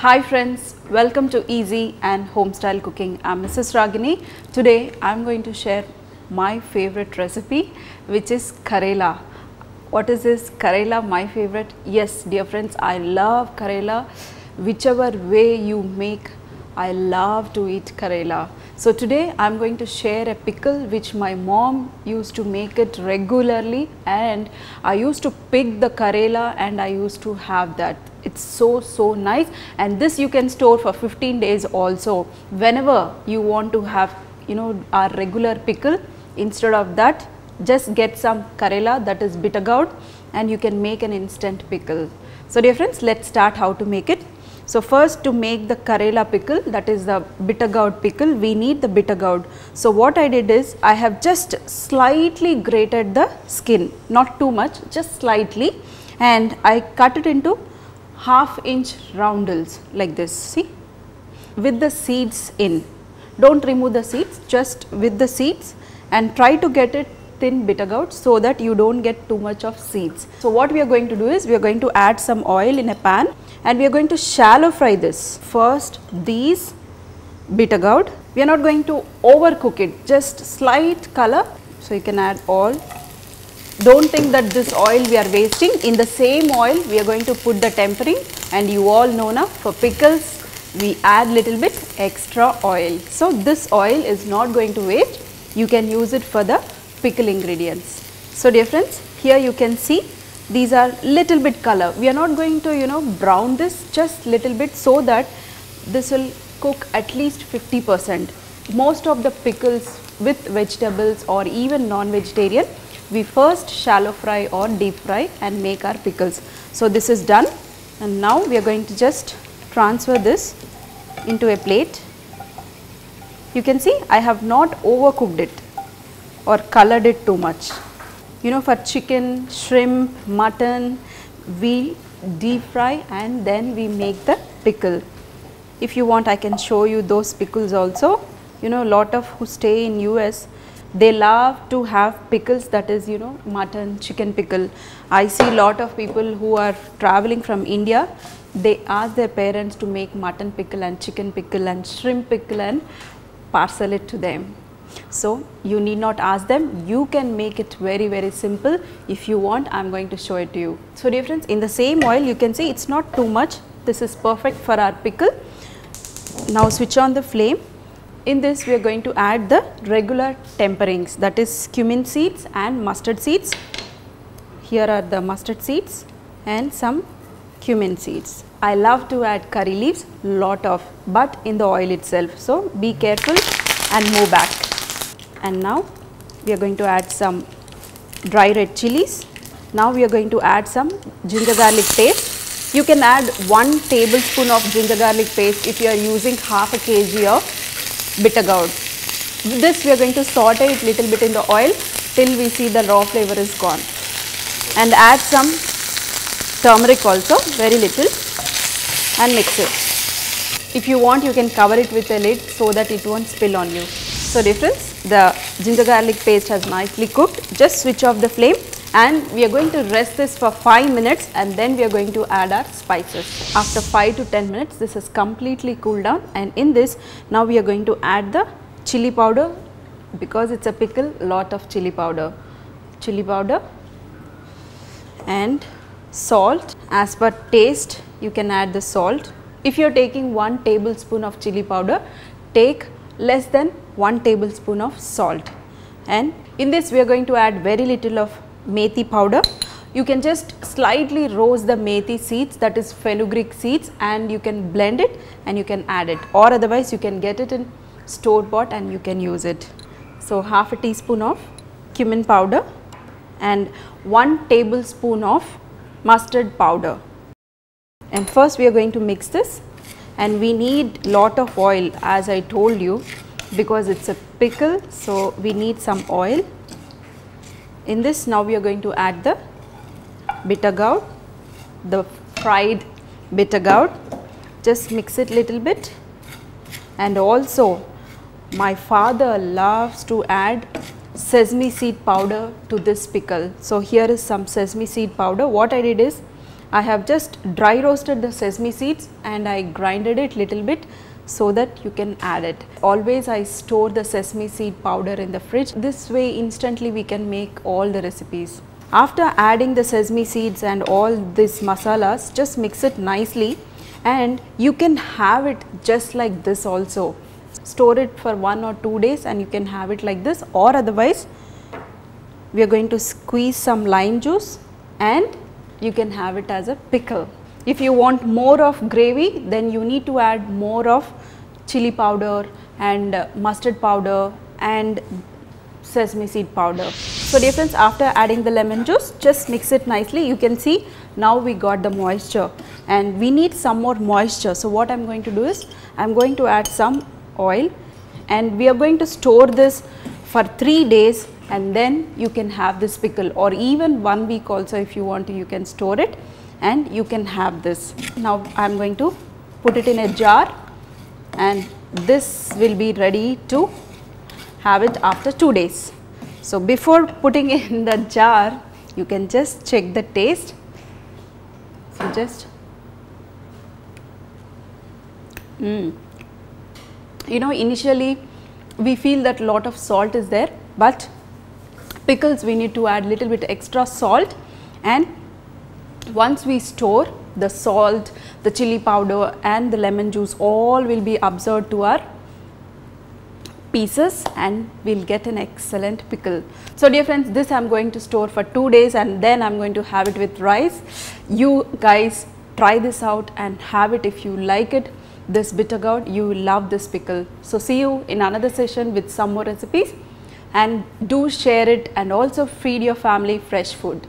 Hi friends, welcome to Easy and Homestyle Cooking. I'm Mrs. Ragini. Today I'm going to share my favorite recipe, which is Karela. What is this Karela? My favorite? Yes, dear friends, I love Karela. Whichever way you make, I love to eat Karela. So today I'm going to share a pickle which my mom used to make it regularly, and I used to pick the Karela and I used to have that. It's so nice, and this you can store for 15 days also. Whenever you want to have, you know, our regular pickle, instead of that just get some Karela, that is bitter gourd, and you can make an instant pickle. So dear friends, let's start how to make it. So first, to make the Karela pickle, that is the bitter gourd pickle, we need the bitter gourd. So what I did is, I have just slightly grated the skin, not too much, just slightly, and I cut it into half-inch roundels like this, see, with the seeds in. Don't remove the seeds, just with the seeds, and try to get it thin bitter gourd so that you don't get too much of seeds. So what we are going to do is, we are going to add some oil in a pan and we are going to shallow fry this. First these bitter gourd, we are not going to overcook it, just slight color. So you can add all. Don't think that this oil we are wasting. In the same oil we are going to put the tempering, and you all know now, for pickles we add little bit extra oil. So this oil is not going to waste, you can use it for the pickle ingredients. So dear friends, here you can see these are little bit color. We are not going to, you know, brown this, just little bit, so that this will cook at least 50%. Most of the pickles with vegetables or even non-vegetarian, we first shallow fry or deep fry and make our pickles. So this is done, and now we are going to just transfer this into a plate. You can see I have not overcooked it or colored it too much. You know, for chicken, shrimp, mutton, we deep fry and then we make the pickle. If you want, I can show you those pickles also. You know, lot of who stay in US, they love to have pickles, that is, you know, mutton, chicken pickle. I see lot of people who are traveling from India, they ask their parents to make mutton pickle and chicken pickle and shrimp pickle and parcel it to them. So you need not ask them, you can make it very simple. If you want, I am going to show it to you. So dear friends, in the same oil you can see it's not too much. This is perfect for our pickle. Now switch on the flame. In this we are going to add the regular temperings, that is cumin seeds and mustard seeds. Here are the mustard seeds and some cumin seeds. I love to add curry leaves, lot of, but in the oil itself. So be careful and move back. And now we are going to add some dry red chilies. Now we are going to add some ginger garlic paste. You can add 1 tablespoon of ginger garlic paste if you are using half a kg of bitter gourd. With this we are going to saute it little bit in the oil till we see the raw flavor is gone, and add some turmeric also, very little, and mix it. If you want, you can cover it with a lid so that it won't spill on you. So dear friends, the ginger garlic paste has nicely cooked. Just switch off the flame, and we are going to rest this for 5 minutes, and then we are going to add our spices. After 5 to 10 minutes this is completely cooled down, and in this now we are going to add the chili powder, because it's a pickle, lot of chili powder and salt as per taste. You can add the salt. If you are taking 1 tablespoon of chili powder, take less than 1 tablespoon of salt. And in this we are going to add very little of methi powder. You can just slightly roast the methi seeds, that is fenugreek seeds, and you can blend it and you can add it, or otherwise you can get it in store bought and you can use it. So half a teaspoon of cumin powder and 1 tablespoon of mustard powder. And first we are going to mix this, and we need lot of oil, as I told you, because it's a pickle, so we need some oil. In this now we are going to add the bitter gourd, the fried bitter gourd. Just mix it little bit. And also my father loves to add sesame seed powder to this pickle. So here is some sesame seed powder. What I did is, I have just dry roasted the sesame seeds and I grinded it little bit so that you can add it. Always I store the sesame seed powder in the fridge. This way instantly we can make all the recipes. After adding the sesame seeds and all these masalas, just mix it nicely and you can have it just like this also. Store it for 1 or 2 days and you can have it like this, or otherwise we are going to squeeze some lime juice and you can have it as a pickle. If you want more of gravy, then you need to add more of chili powder and mustard powder and sesame seed powder. So dear friends, after adding the lemon juice, just mix it nicely. You can see now we got the moisture and we need some more moisture. So what I am going to do is, I am going to add some oil and we are going to store this for 3 days and then you can have this pickle, or even 1 week also if you want to, you can store it and you can have this. Now I am going to put it in a jar and this will be ready to have it after 2 days. So before putting in the jar, you can just check the taste. So just you know, initially we feel that lot of salt is there, but pickles we need to add little bit extra salt, and once we store the salt, the chili powder and the lemon juice, all will be absorbed to our pieces and we will get an excellent pickle. So dear friends, this I am going to store for 2 days and then I am going to have it with rice. You guys try this out and have it. If you like it, this bitter gourd, you will love this pickle. So see you in another session with some more recipes, and do share it and also feed your family fresh food.